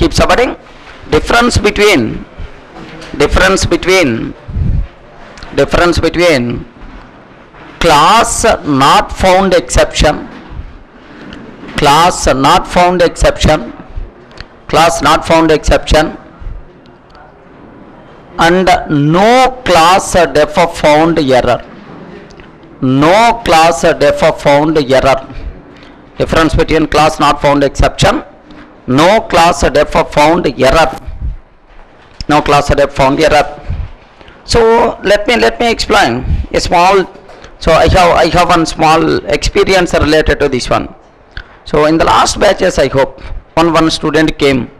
keep subverting. Difference between class not found exception, class not found exception and no class def found error, difference between class not found exception, no class def found error, so let me explain a small. So I have one small experience related to this one. So in the last batches, I hope one student came.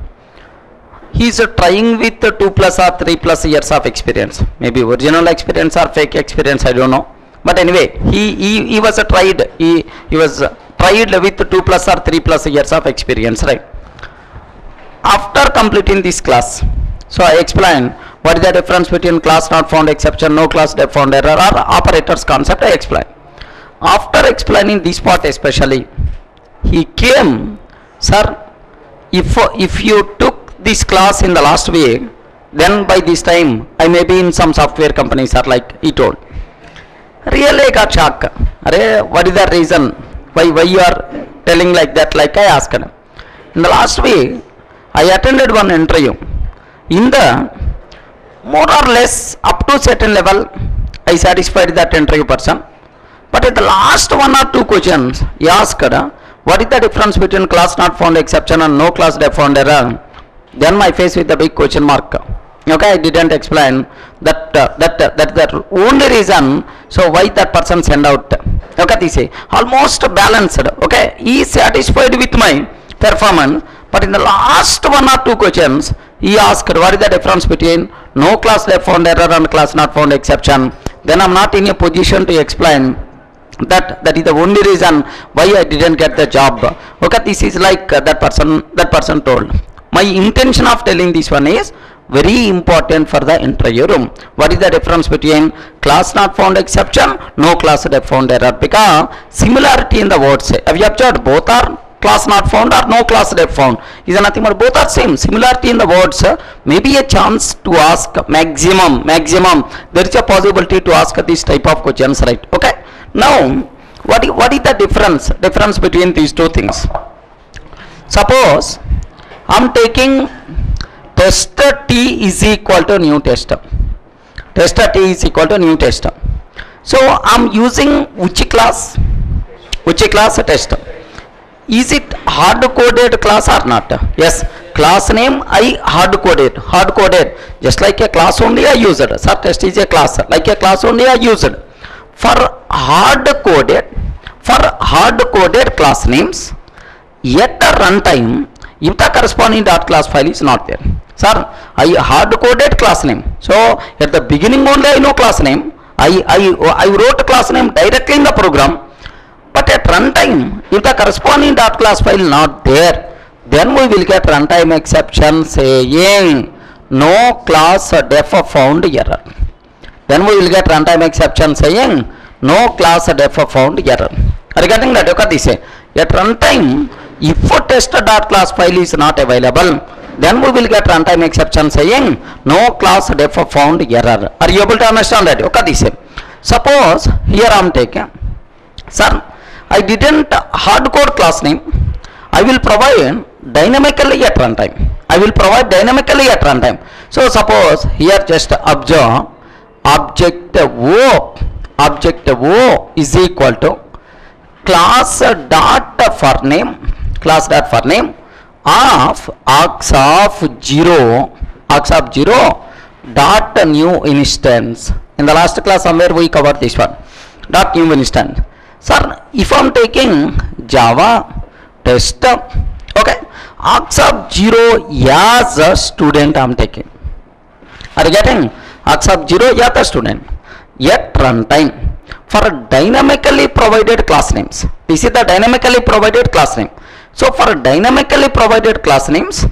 He is trying with 2+ or 3+ years of experience, maybe original experience or fake experience, I don't know. But anyway, he was tried. He was tried with 2+ or 3+ years of experience, right? After completing this class, so I explained what is the difference between class not found exception, no class def found error, or operators concept. I explain. After explaining this part especially, he came, sir, if you took this class in the last week, then by this time I may be in some software company, sir, like he told. Really I got shocked. What is the reason why you are telling like that? Like I asked him. In the last week, I attended one interview. In the more or less up to certain level I satisfied that interview person, but at the last 1 or 2 questions he asked, what is the difference between class not found exception and no class def found error? Then my face with a big question mark. Okay, I didn't explain that the only reason so why that person sent out. Okay, they say almost balanced. Okay, he is satisfied with my performance, but in the last 1 or 2 questions he asked, what is the difference between no class def found error and class not found exception? Then I'm not in a position to explain that is the only reason why I didn't get the job. Okay, this is like that person told. My intention of telling this one is very important for the interview room. What is the difference between class not found exception, no class def found error? Because similarity in the words, have you observed? Both are class not found or no class def found. Is nothing but both are same. Similarity in the words, maybe a chance to ask maximum. There is a possibility to ask this type of questions, right? Okay. Now, what is the difference between these two things? Suppose I'm taking test T is equal to new test. So I'm using which class test. Is it hard coded class or not? Yes, class name I hard coded, just like a class only I used. Sir, test is a class, like a class only I used. For hard coded class names, yet the runtime if the corresponding .class file is not there. Sir, I hard coded class name, so at the beginning only I know class name. I wrote class name directly in the program. But at runtime, if the corresponding .class file not there, then we will get runtime exception saying no class def found error. Then we will get runtime exception saying no class def found error. Regarding that, okay, this at runtime, if test .class file is not available, then we will get runtime exception saying no class def found error. Are you able to understand that? Okay, this suppose here I am taking, sir, I didn't hardcode class name. I will provide dynamically at runtime. So suppose here just observe object O is equal to class dot for name of aux of 0 dot new instance. In the last class somewhere we covered this one, dot new instance. Sir, if I am taking Java test, okay, aux of 0 as a student I am taking. Are you getting? aux of 0 as a student. Yet runtime, for dynamically provided class names, this is the dynamically provided class name. So for dynamically provided class names,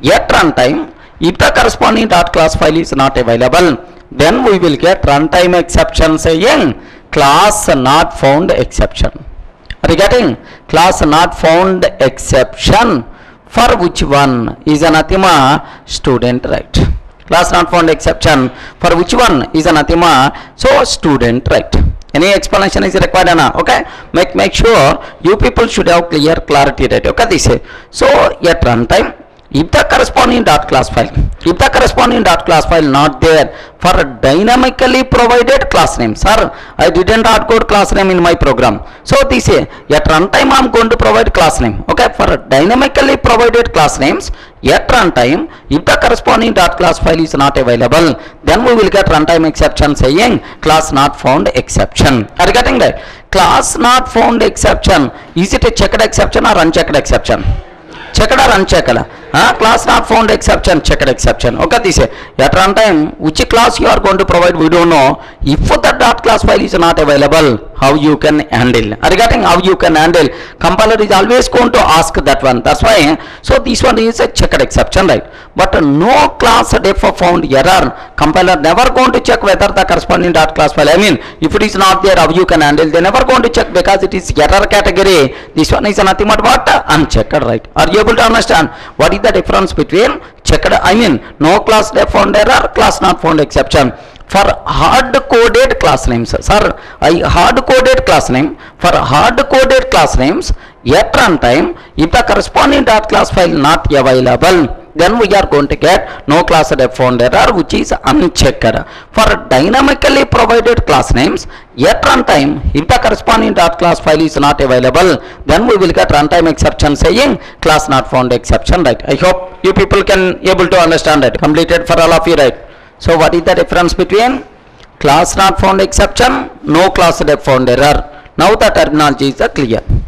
yet runtime, if the corresponding .class file is not available, then we will get runtime exception saying class not found exception. Are you getting? Class not found exception for which one is anathema student, right? Class not found exception for which one is anathema, so student, right? Any explanation is required, Anna? Okay, make sure you people should have clear clarity, right? Okay, this is so at runtime. If the corresponding .class file, if the corresponding .class file not there for dynamically provided class name, sir, I didn't hardcode class name in my program. So this is at runtime I am going to provide class name. Okay, for dynamically provided class names at runtime, if the corresponding .class file is not available, then we will get runtime exception saying class not found exception. Are you getting that? Class not found exception, is it a checked exception or unchecked exception? Checked or unchecked? Class not found exception, checked exception. Okay, this is at runtime, which class you are going to provide, we don't know. If the dot class file is not available, how you can handle? Are you getting how you can handle? Compiler is always going to ask that one. That's why, so this one is a checked exception, right? But no class def found error, compiler never going to check whether the corresponding dot class file, I mean, if it is not there, how you can handle? They never going to check because it is error category. This one is nothing but what? Unchecked, right? Are you able to understand what is the difference between checked, I mean, no class def found error, class not found exception? For hard-coded class names, sir, I hard-coded class name, for hard-coded class names, at runtime, if the corresponding .class file not available, then we are going to get no class def found error, which is unchecked. For dynamically provided class names, at runtime, if the corresponding .class file is not available, then we will get runtime exception saying class not found exception, right? I hope you people can able to understand it. Completed for all of you, right? So what is the difference between class not found exception, no class def found error? Now the terminology is clear.